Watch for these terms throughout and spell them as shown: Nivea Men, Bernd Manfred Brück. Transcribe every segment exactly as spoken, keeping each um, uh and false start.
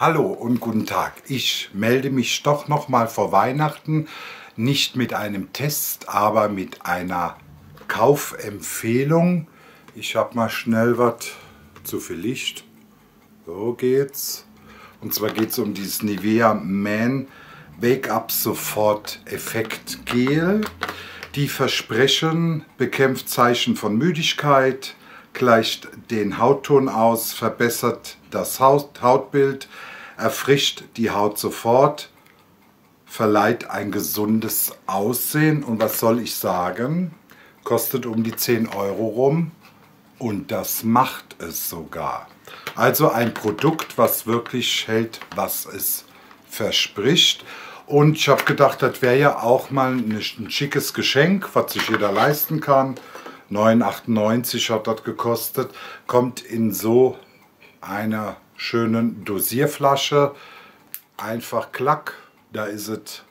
Hallo und guten Tag. Ich melde mich doch nochmal vor Weihnachten, nicht mit einem Test, aber mit einer Kaufempfehlung. Ich habe mal schnell was zu viel Licht. So geht's. Und zwar geht es um dieses Nivea Men Wake-up Sofort Effekt Gel. Die versprechen, bekämpft Zeichen von Müdigkeit, gleicht den Hautton aus, verbessert das Haut Hautbild, erfrischt die Haut sofort, verleiht ein gesundes Aussehen. Und was soll ich sagen? Kostet um die zehn Euro rum und das macht es sogar. Also ein Produkt, was wirklich hält, was es verspricht. Und ich habe gedacht, das wäre ja auch mal ein schickes Geschenk, was sich jeder leisten kann. neun Euro achtundneunzig hat das gekostet, kommt in so einer schönen Dosierflasche, einfach klack, da ist es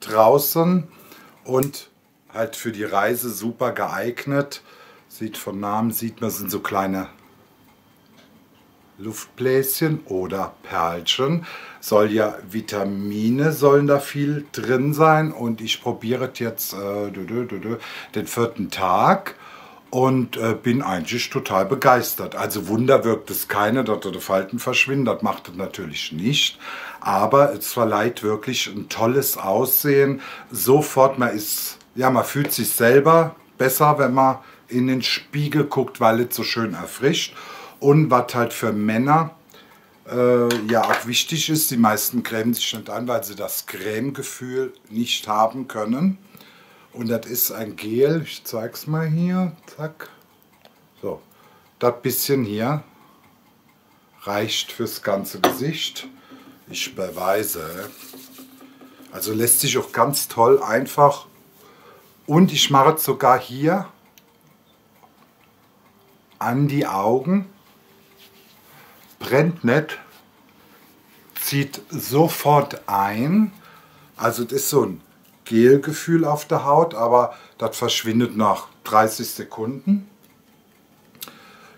draußen und halt für die Reise super geeignet. Sieht von Namen, sieht man, sind so kleine Luftbläschen oder Perlchen, soll ja Vitamine, sollen da viel drin sein und ich probiere jetzt äh, den vierten Tag und äh, bin eigentlich total begeistert. Also Wunder wirkt es keine, dass die Falten verschwinden, das macht es natürlich nicht, aber es verleiht wirklich ein tolles Aussehen. Sofort, man ist, ja, man fühlt sich selber besser, wenn man in den Spiegel guckt, weil es so schön erfrischt. Und was halt für Männer äh, ja auch wichtig ist, die meisten cremen sich nicht an, weil sie das Cremegefühl nicht haben können. Und das ist ein Gel, ich zeig's mal hier, zack. So, das bisschen hier reicht fürs ganze Gesicht. Ich beweise. Also lässt sich auch ganz toll einfach. Und ich mache es sogar hier an die Augen. Brennt nicht, zieht sofort ein, also das ist so ein Gelgefühl auf der Haut, aber das verschwindet nach dreißig Sekunden.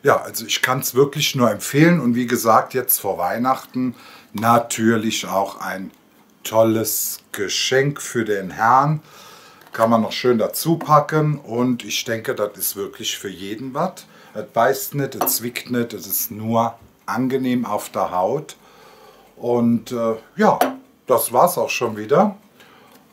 Ja, also ich kann es wirklich nur empfehlen und wie gesagt, jetzt vor Weihnachten natürlich auch ein tolles Geschenk für den Herrn. Kann man noch schön dazu packen und ich denke, das ist wirklich für jeden was. Es beißt nicht, es zwickt nicht, es ist nur angenehm auf der Haut und äh, ja, das war's auch schon wieder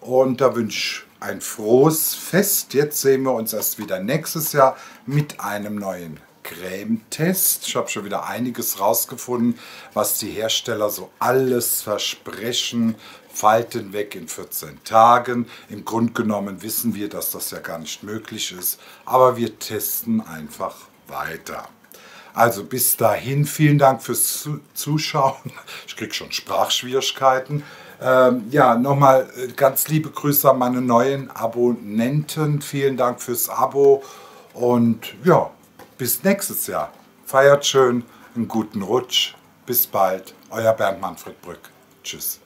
und da wünsche ich ein frohes Fest. Jetzt sehen wir uns erst wieder nächstes Jahr mit einem neuen Cremetest. Ich habe schon wieder einiges rausgefunden, was die Hersteller so alles versprechen. Falten weg in vierzehn Tagen. Im Grunde genommen wissen wir, dass das ja gar nicht möglich ist, aber wir testen einfach weiter. Also bis dahin, vielen Dank fürs Zuschauen. Ich kriege schon Sprachschwierigkeiten. Ähm, ja, nochmal ganz liebe Grüße an meine neuen Abonnenten. Vielen Dank fürs Abo und ja, bis nächstes Jahr. Feiert schön, einen guten Rutsch. Bis bald, euer Bernd Manfred Brück. Tschüss.